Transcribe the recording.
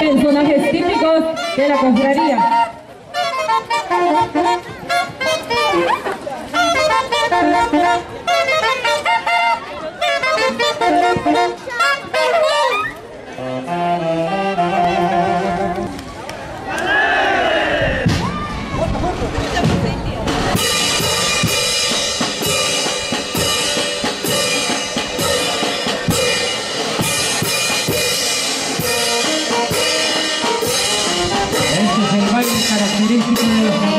Personajes típicos de la cofradía. Gracias.